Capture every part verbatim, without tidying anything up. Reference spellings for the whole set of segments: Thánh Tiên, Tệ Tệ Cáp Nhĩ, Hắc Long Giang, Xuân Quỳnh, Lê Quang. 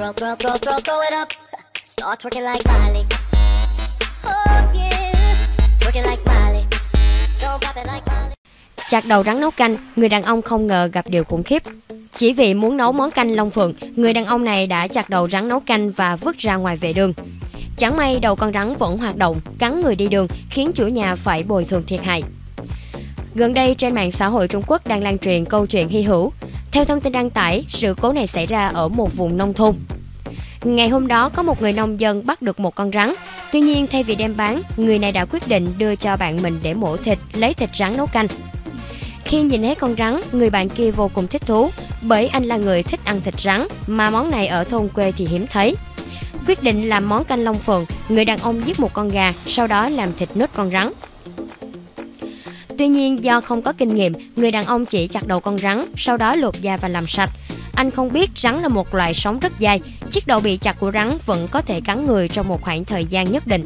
Throw, throw, throw, throw, throw it up. Start twerking like Miley. Oh yeah. Twerking like Miley. Don't pop it like Miley. Chặt đầu rắn nấu canh, người đàn ông không ngờ gặp điều khủng khiếp. Chỉ vì muốn nấu món canh long phượng, người đàn ông này đã chặt đầu rắn nấu canh và vứt ra ngoài vệ đường. Chẳng may đầu con rắn vẫn hoạt động, cắn người đi đường, khiến chủ nhà phải bồi thường thiệt hại. Gần đây trên mạng xã hội Trung Quốc đang lan truyền câu chuyện hy hữu. Theo thông tin đăng tải, sự cố này xảy ra ở một vùng nông thôn. Ngày hôm đó có một người nông dân bắt được một con rắn. Tuy nhiên thay vì đem bán, người này đã quyết định đưa cho bạn mình để mổ thịt, lấy thịt rắn nấu canh. Khi nhìn thấy con rắn, người bạn kia vô cùng thích thú, bởi anh là người thích ăn thịt rắn mà món này ở thôn quê thì hiếm thấy. Quyết định làm món canh long phượng, người đàn ông giết một con gà, sau đó làm thịt nốt con rắn. Tuy nhiên do không có kinh nghiệm, người đàn ông chỉ chặt đầu con rắn, sau đó luộc da và làm sạch. Anh không biết rắn là một loài sống rất dai, chiếc đầu bị chặt của rắn vẫn có thể cắn người trong một khoảng thời gian nhất định.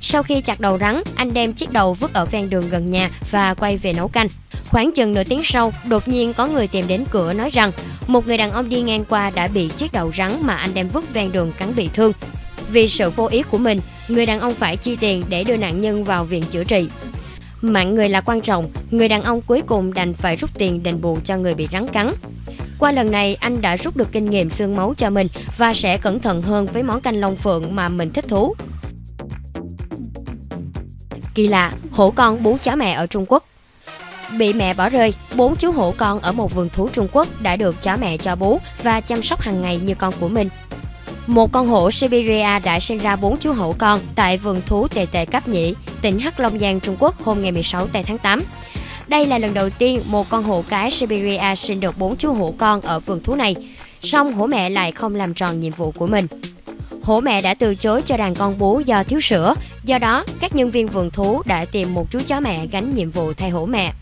Sau khi chặt đầu rắn, anh đem chiếc đầu vứt ở ven đường gần nhà và quay về nấu canh. Khoảng chừng nửa tiếng sau, đột nhiên có người tìm đến cửa nói rằng một người đàn ông đi ngang qua đã bị chiếc đầu rắn mà anh đem vứt ven đường cắn bị thương. Vì sự vô ý của mình, người đàn ông phải chi tiền để đưa nạn nhân vào viện chữa trị. Mạng người là quan trọng, người đàn ông cuối cùng đành phải rút tiền đền bù cho người bị rắn cắn. Qua lần này, anh đã rút được kinh nghiệm xương máu cho mình và sẽ cẩn thận hơn với món canh long phượng mà mình thích thú. Kỳ lạ, hổ con bốn chó mẹ ở Trung Quốc. Bị mẹ bỏ rơi, bốn chú hổ con ở một vườn thú Trung Quốc đã được chó mẹ cho bú và chăm sóc hàng ngày như con của mình. Một con hổ Siberia đã sinh ra bốn chú hổ con tại vườn thú Tệ Tệ Cáp Nhĩ, tỉnh Hắc Long Giang, Trung Quốc hôm ngày mười sáu tây tháng tám. Đây là lần đầu tiên một con hổ cái Siberia sinh được bốn chú hổ con ở vườn thú này, song hổ mẹ lại không làm tròn nhiệm vụ của mình. Hổ mẹ đã từ chối cho đàn con bú do thiếu sữa, do đó các nhân viên vườn thú đã tìm một chú chó mẹ gánh nhiệm vụ thay hổ mẹ.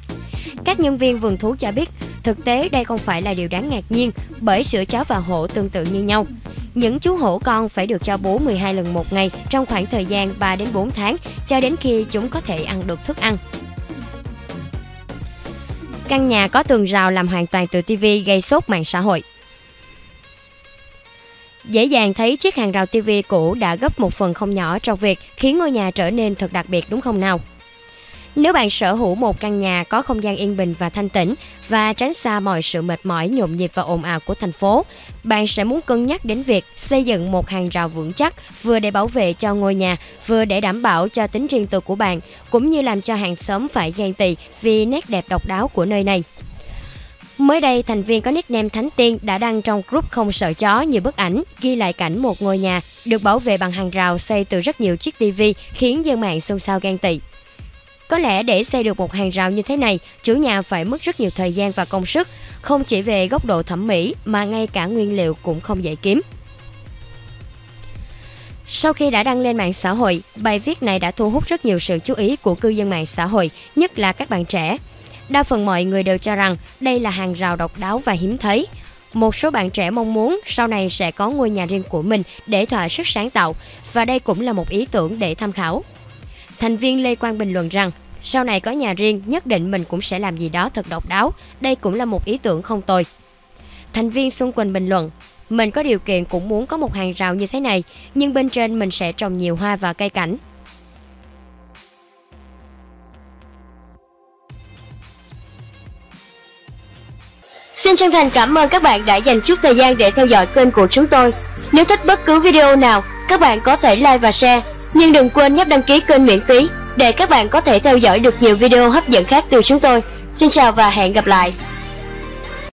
Các nhân viên vườn thú cho biết, thực tế đây không phải là điều đáng ngạc nhiên bởi sữa chó và hổ tương tự như nhau. Những chú hổ con phải được cho bú mười hai lần một ngày trong khoảng thời gian ba đến bốn tháng cho đến khi chúng có thể ăn được thức ăn. Căn nhà có tường rào làm hoàn toàn từ ti vi gây sốt mạng xã hội. Dễ dàng thấy chiếc hàng rào ti vi cũ đã góp một phần không nhỏ trong việc khiến ngôi nhà trở nên thật đặc biệt, đúng không nào? Nếu bạn sở hữu một căn nhà có không gian yên bình và thanh tĩnh và tránh xa mọi sự mệt mỏi, nhộn nhịp và ồn ào của thành phố, bạn sẽ muốn cân nhắc đến việc xây dựng một hàng rào vững chắc, vừa để bảo vệ cho ngôi nhà, vừa để đảm bảo cho tính riêng tư của bạn, cũng như làm cho hàng xóm phải ghen tị vì nét đẹp độc đáo của nơi này. Mới đây, thành viên có nickname Thánh Tiên đã đăng trong group không sợ chó nhiều bức ảnh ghi lại cảnh một ngôi nhà được bảo vệ bằng hàng rào xây từ rất nhiều chiếc tivi, khiến dân mạng xôn xao ghen tị. Có lẽ để xây được một hàng rào như thế này, chủ nhà phải mất rất nhiều thời gian và công sức, không chỉ về góc độ thẩm mỹ mà ngay cả nguyên liệu cũng không dễ kiếm. Sau khi đã đăng lên mạng xã hội, bài viết này đã thu hút rất nhiều sự chú ý của cư dân mạng xã hội, nhất là các bạn trẻ. Đa phần mọi người đều cho rằng đây là hàng rào độc đáo và hiếm thấy. Một số bạn trẻ mong muốn sau này sẽ có ngôi nhà riêng của mình để thỏa sức sáng tạo, và đây cũng là một ý tưởng để tham khảo. Thành viên Lê Quang bình luận rằng, sau này có nhà riêng, nhất định mình cũng sẽ làm gì đó thật độc đáo, đây cũng là một ý tưởng không tồi. Thành viên Xuân Quỳnh bình luận, mình có điều kiện cũng muốn có một hàng rào như thế này, nhưng bên trên mình sẽ trồng nhiều hoa và cây cảnh. Xin chân thành cảm ơn các bạn đã dành chút thời gian để theo dõi kênh của chúng tôi. Nếu thích bất cứ video nào, các bạn có thể like và share. Nhưng đừng quên nhấp đăng ký kênh miễn phí để các bạn có thể theo dõi được nhiều video hấp dẫn khác từ chúng tôi. Xin chào và hẹn gặp lại!